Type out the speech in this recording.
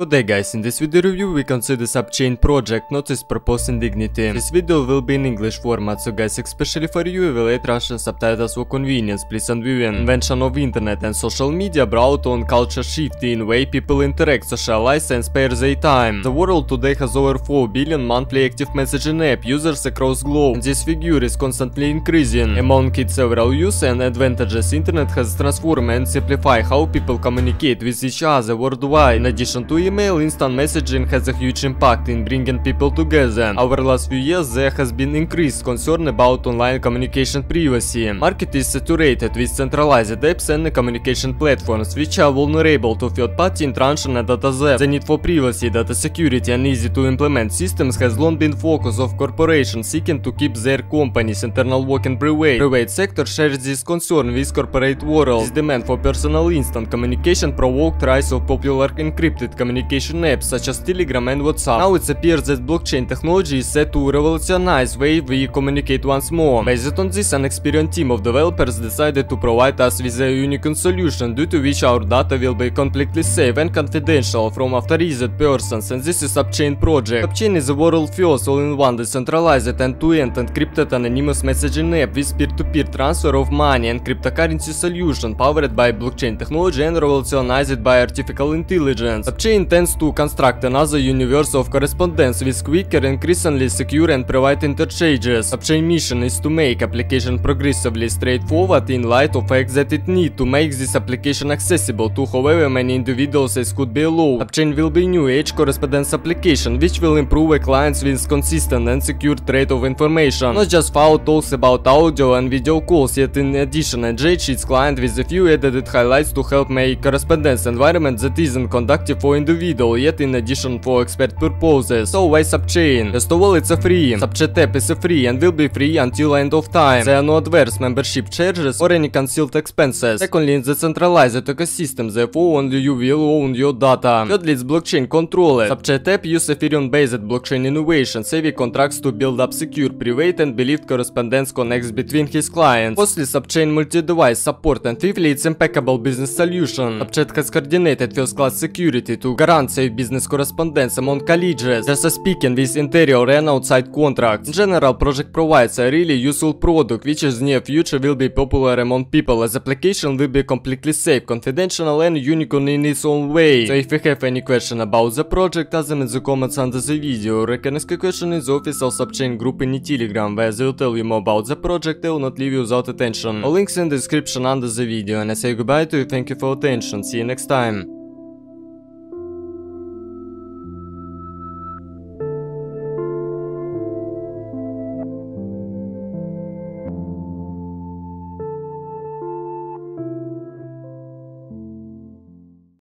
Good day guys, in this video review we consider SappChain project, not its purpose and dignity. This video will be in English format, so guys, especially for you, evaluate Russian subtitles for convenience, please and view. Invention of internet and social media brought on culture shift in way people interact, socialize and spare their time. The world today has over 4 billion monthly active messaging app users across globe, and this figure is constantly increasing. Among its several use and advantages, internet has transformed and simplified how people communicate with each other worldwide. In addition to email, instant messaging has a huge impact in bringing people together. Over the last few years there has been increased concern about online communication privacy. Market is saturated with centralized apps and communication platforms, which are vulnerable to third-party intrusion and data theft. The need for privacy, data security and easy-to-implement systems has long been focus of corporations seeking to keep their companies' internal working private. Private sector shares this concern with corporate world. This demand for personal instant communication provoked rise of popular encrypted communication apps such as Telegram and WhatsApp. Now it appears that blockchain technology is set to revolutionize the way we communicate once more. Based on this, an experienced team of developers decided to provide us with a unique solution, due to which our data will be completely safe and confidential from authorized persons, and this is SappChain project. SappChain is the world's first all-in-one decentralized end-to-end encrypted anonymous messaging app with peer-to-peer transfer of money and cryptocurrency solution powered by blockchain technology and revolutionized by artificial intelligence. SappChain intends to construct another universe of correspondence with quicker, increasingly secure and private interchanges. SappChain mission is to make application progressively straightforward in light of fact that it need to make this application accessible to however many individuals as could be allowed. SappChain will be new age correspondence application, which will improve a client's with consistent and secure trade of information. Not just FAO talks about audio and video calls, yet in addition engage its client with a few added highlights to help make correspondence environment that isn't conductive for individual, yet in addition for expert purposes. So why SappChain? First of all, it's a free. Sappchat app is a free and will be free until end of time. There are no adverse membership charges or any concealed expenses. Secondly, in the centralized ecosystem, therefore only you will own your data. Thirdly, it's blockchain controller. Sappchat app use Ethereum-based blockchain innovation, savvy contracts to build up secure, private and believed correspondence connects between his clients. Fourthly, SappChain multi-device support, and fifthly, it's impeccable business solution. SappChat has coordinated first-class security to grant safe business correspondence among colleagues, just as speaking with interior and outside contracts. In general, project provides a really useful product, which in near future will be popular among people, as application will be completely safe, confidential and unique in its own way. So if you have any question about the project, ask them in the comments under the video, or you can ask a question in the official SappChain group in Telegram, where they will tell you more about the project. They will not leave you without attention. All links in the description under the video, and I say goodbye to you, thank you for attention, see you next time.